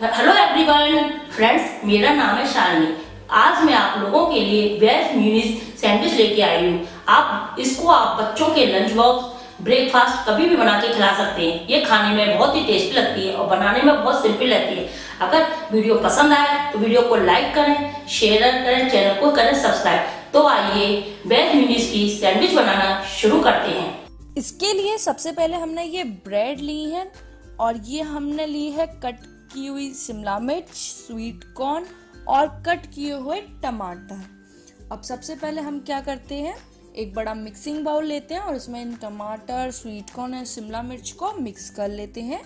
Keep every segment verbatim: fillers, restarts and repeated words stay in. Hello everyone friends, मेरा नाम है शालिनी। आज मैं आप लोगों के लिए वेज म्यूनिज सैंडविच लेके आई हूँ। आप इसको आप बच्चों के लंच बॉक्स, ब्रेकफास्ट कभी भी बना के खिला सकते हैं। ये खाने में बहुत ही टेस्टी लगती है और बनाने में बहुत सिंपल रहती है। अगर वीडियो पसंद आए तो वीडियो को लाइक करें, शेयर करें, चैनल को करें सब्सक्राइब। तो आइए वेज म्यूनिज की सैंडविच बनाना शुरू करते हैं। इसके लिए सबसे पहले हमने ये ब्रेड ली है और ये हमने ली है कट की हुई शिमला मिर्च, स्वीट कॉर्न और कट किए हुए टमाटर। अब सबसे पहले हम क्या करते हैं, एक बड़ा मिक्सिंग बाउल लेते हैं और इसमें इन टमाटर, स्वीट कॉर्न और शिमला मिर्च को मिक्स कर लेते हैं।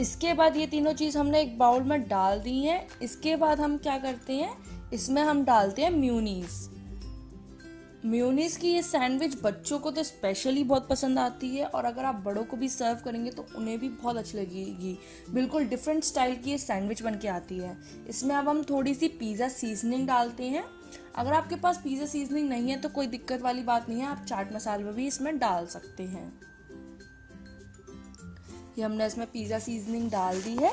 इसके बाद ये तीनों चीज हमने एक बाउल में डाल दी है। इसके बाद हम क्या करते हैं, इसमें हम डालते हैं म्यूनीस। म्योनीज की ये सैंडविच बच्चों को तो स्पेशली बहुत पसंद आती है और अगर आप बड़ों को भी सर्व करेंगे तो उन्हें भी बहुत अच्छी लगेगी। बिल्कुल डिफरेंट स्टाइल की ये सैंडविच बन के आती है। इसमें अब हम थोड़ी सी पिज़्ज़ा सीजनिंग डालते हैं। अगर आपके पास पिज़्ज़ा सीजनिंग नहीं है तो कोई दिक्कत वाली बात नहीं है, आप चाट मसाला भी इसमें डाल सकते हैं। ये हमने इसमें पिज़्ज़ा सीजनिंग डाल दी है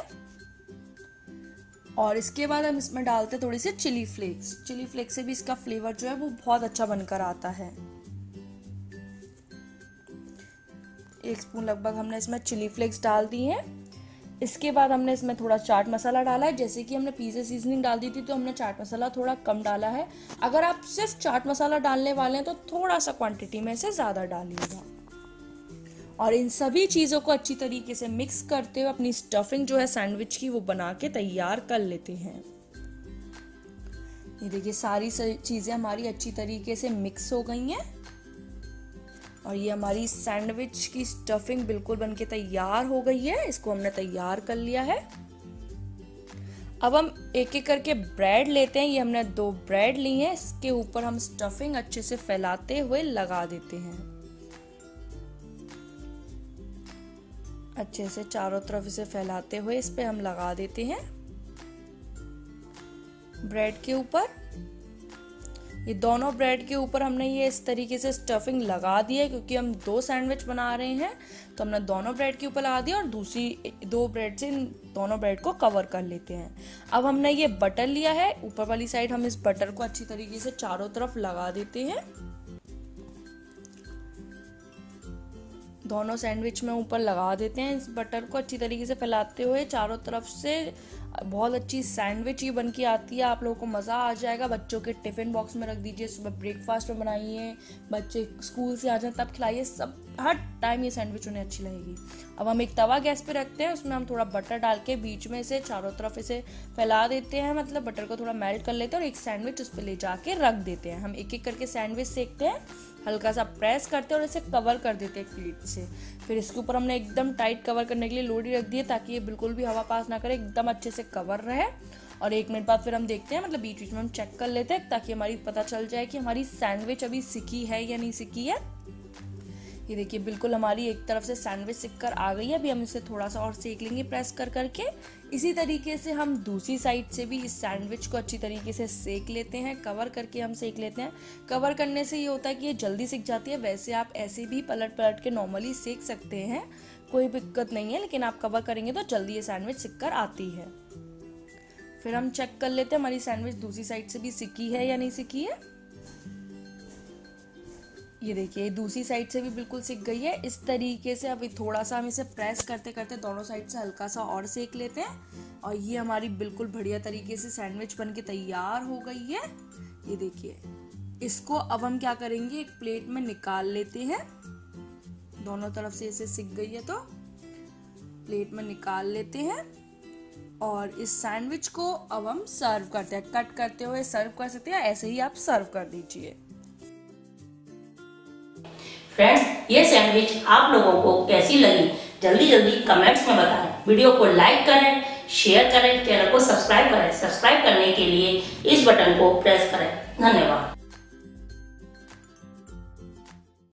और इसके बाद हम इसमें डालते हैं थोड़ी सी चिली फ्लेक्स। चिली फ्लेक्स से भी इसका फ्लेवर जो है वो बहुत अच्छा बनकर आता है। एक स्पून लगभग हमने इसमें चिली फ्लेक्स डाल दी है। इसके बाद हमने इसमें थोड़ा चाट मसाला डाला है। जैसे कि हमने पिज़्ज़ा सीजनिंग डाल दी थी तो हमने चाट मसाला थोड़ा कम डाला है। अगर आप सिर्फ चाट मसाला डालने वाले हैं तो थोड़ा सा क्वान्टिटी में इसे ज़्यादा डालिएगा और इन सभी चीज़ों को अच्छी तरीके से मिक्स करते हुए अपनी स्टफिंग जो है सैंडविच की वो बना के तैयार कर लेते हैं। ये देखिए सारी चीज़ें हमारी अच्छी तरीके से मिक्स हो गई हैं और ये हमारी सैंडविच की स्टफिंग बिल्कुल बनके तैयार हो गई है। इसको हमने तैयार कर लिया है। अब हम एक एक करके ब्रेड लेते हैं। ये हमने दो ब्रेड ली हैं। इसके ऊपर हम स्टफिंग अच्छे से फैलाते हुए लगा देते हैं। अच्छे से चारों तरफ इसे फैलाते हुए इस पे हम लगा देते हैं ब्रेड के ऊपर। ये दोनों ब्रेड के ऊपर हमने ये इस तरीके से स्टफिंग लगा दी है। क्योंकि हम दो सैंडविच बना रहे हैं तो हमने दोनों ब्रेड के ऊपर लगा दिया और दूसरी दो ब्रेड से इन दोनों ब्रेड को कवर कर लेते हैं। अब हमने ये बटर लिया है, ऊपर वाली साइड हम इस बटर को अच्छी तरीके से चारों तरफ लगा देते हैं। दोनों सैंडविच में ऊपर लगा देते हैं। इस बटर को अच्छी तरीके से फैलाते हुए चारों तरफ से बहुत अच्छी सैंडविच ये बन के आती है। आप लोगों को मज़ा आ जाएगा। बच्चों के टिफ़िन बॉक्स में रख दीजिए, सुबह ब्रेकफास्ट में बनाइए, बच्चे स्कूल से आ जाए तब खिलाइए। सब हर टाइम ये सैंडविच उन्हें अच्छी लगेगी। अब हम एक तवा गैस पे रखते हैं, उसमें हम थोड़ा बटर डाल के बीच में से चारों तरफ इसे फैला देते हैं। मतलब बटर को थोड़ा मेल्ट कर लेते हैं और एक सैंडविच उस पर ले जाके रख देते हैं। हम एक एक करके सैंडविच सेकते हैं, हल्का सा प्रेस करते हैं और इसे कवर कर देते हैं प्लेट से। फिर इसके ऊपर हमने एकदम टाइट कवर करने के लिए लोडी रख दी है ताकि ये बिल्कुल भी हवा पास ना करे, एकदम अच्छे से कवर रहे। और एक मिनट बाद फिर हम देखते हैं, मतलब बीच बीच में हम चेक कर लेते हैं ताकि हमारी पता चल जाए कि हमारी सैंडविच अभी सिकी है या नहीं सिकी है। ये देखिए बिल्कुल हमारी एक तरफ से सैंडविच सिक कर आ गई है। अभी हम इसे थोड़ा सा और सेक लेंगे प्रेस कर करके। इसी तरीके से हम दूसरी साइड से भी इस सैंडविच को अच्छी तरीके से सेक लेते हैं, कवर करके हम सेक लेते हैं। कवर करने से ये होता है कि ये जल्दी सिक जाती है। वैसे आप ऐसे भी पलट पलट के नॉर्मली सेक सकते हैं, कोई दिक्कत नहीं है, लेकिन आप कवर करेंगे तो जल्दी ये सैंडविच सिक कर आती है। फिर हम चेक कर लेते हैं हमारी सैंडविच दूसरी साइड से भी सिकी है या नहीं सिकी है। ये देखिए दूसरी साइड से भी बिल्कुल सिक गई है। इस तरीके से अभी थोड़ा सा हम इसे प्रेस करते करते दोनों साइड से हल्का सा और सेक लेते हैं और ये हमारी बिल्कुल बढ़िया तरीके से सैंडविच बन के तैयार हो गई है। ये देखिए इसको अब हम क्या करेंगे, एक प्लेट में निकाल लेते हैं। दोनों तरफ से इसे सिक गई है तो प्लेट में निकाल लेते हैं और इस सैंडविच को अब हम सर्व करते हैं। कट करते हुए सर्व कर सकते हैं, ऐसे ही आप सर्व कर दीजिए। फ्रेंड्स, ये सैंडविच आप लोगों को कैसी लगी जल्दी जल्दी कमेंट्स में बताएं। वीडियो को लाइक करें, शेयर करें, चैनल को सब्सक्राइब करें। सब्सक्राइब करने के लिए इस बटन को प्रेस करें। धन्यवाद।